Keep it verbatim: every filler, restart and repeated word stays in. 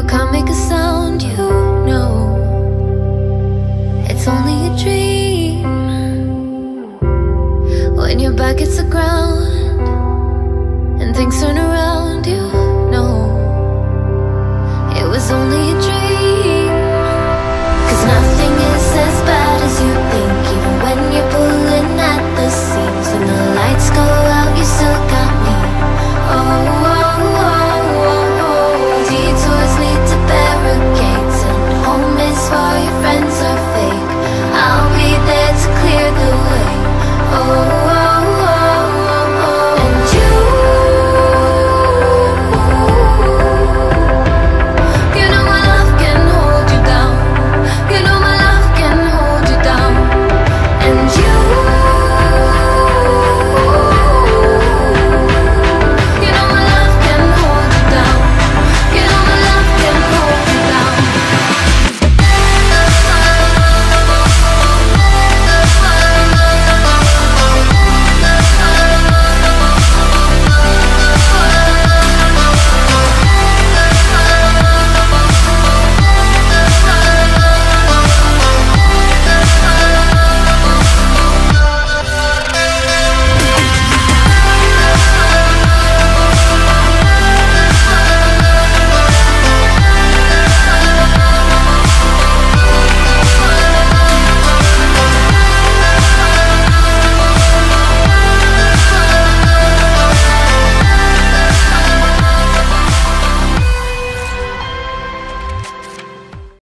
You can't make a